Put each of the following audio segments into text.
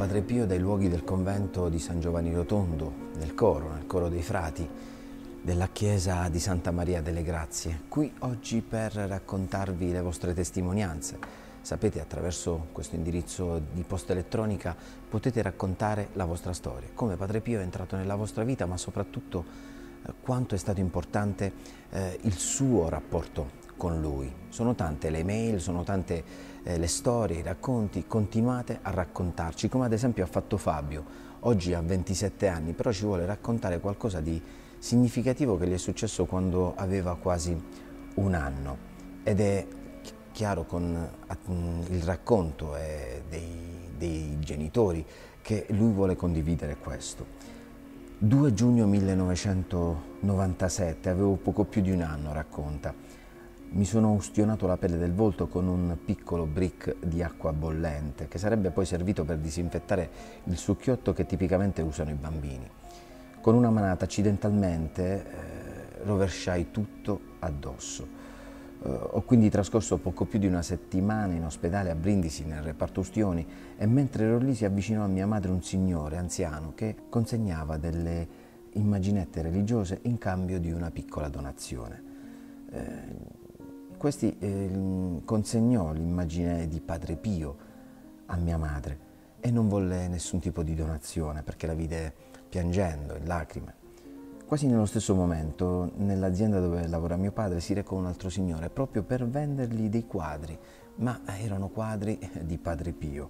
Padre Pio dai luoghi del convento di San Giovanni Rotondo, nel coro dei frati della chiesa di Santa Maria delle Grazie, qui oggi per raccontarvi le vostre testimonianze. Sapete, attraverso questo indirizzo di posta elettronica potete raccontare la vostra storia, come Padre Pio è entrato nella vostra vita, ma soprattutto quanto è stato importante il suo rapporto con lui. Sono tante le mail, sono tante le storie, i racconti, continuate a raccontarci, come ad esempio ha fatto Fabio, oggi ha 27 anni, però ci vuole raccontare qualcosa di significativo che gli è successo quando aveva quasi un anno, ed è chiaro con il racconto dei genitori che lui vuole condividere questo. 2 giugno 1997, avevo poco più di un anno, racconta. Mi sono ustionato la pelle del volto con un piccolo brick di acqua bollente, che sarebbe poi servito per disinfettare il succhiotto che tipicamente usano i bambini. Con una manata accidentalmente rovesciai tutto addosso. Ho quindi trascorso poco più di una settimana in ospedale a Brindisi, nel reparto ustioni, e mentre ero lì si avvicinò a mia madre un signore anziano che consegnava delle immaginette religiose in cambio di una piccola donazione. Questi consegnò l'immagine di Padre Pio a mia madre e non volle nessun tipo di donazione perché la vide piangendo, in lacrime. Quasi nello stesso momento, nell'azienda dove lavora mio padre, si recò un altro signore proprio per vendergli dei quadri, ma erano quadri di Padre Pio.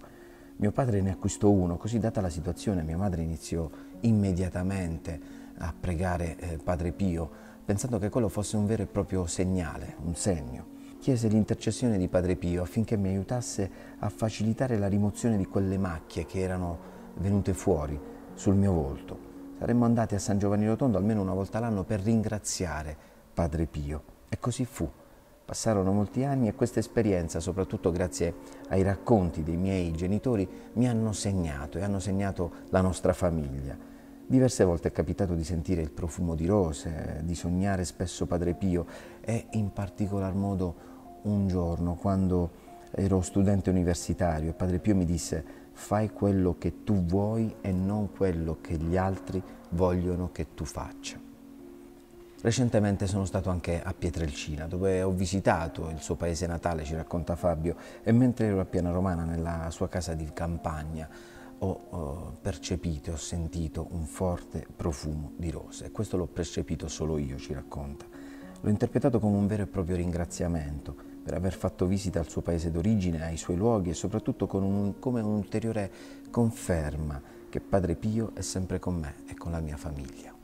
Mio padre ne acquistò uno, così data la situazione mia madre iniziò immediatamente a pregare Padre Pio, pensando che quello fosse un vero e proprio segnale, un segno. Chiese l'intercessione di Padre Pio affinché mi aiutasse a facilitare la rimozione di quelle macchie che erano venute fuori sul mio volto. Saremmo andati a San Giovanni Rotondo almeno una volta l'anno per ringraziare Padre Pio. E così fu. Passarono molti anni e questa esperienza, soprattutto grazie ai racconti dei miei genitori, mi hanno segnato e hanno segnato la nostra famiglia. Diverse volte è capitato di sentire il profumo di rose, di sognare spesso Padre Pio e in particolar modo un giorno quando ero studente universitario e Padre Pio mi disse: fai quello che tu vuoi e non quello che gli altri vogliono che tu faccia. Recentemente sono stato anche a Pietrelcina, dove ho visitato il suo paese natale, ci racconta Fabio, e mentre ero a Piana Romana, nella sua casa di campagna, ho percepito, ho sentito un forte profumo di rose, e questo l'ho percepito solo io, ci racconta. L'ho interpretato come un vero e proprio ringraziamento per aver fatto visita al suo paese d'origine, ai suoi luoghi, e soprattutto come un'ulteriore conferma che Padre Pio è sempre con me e con la mia famiglia.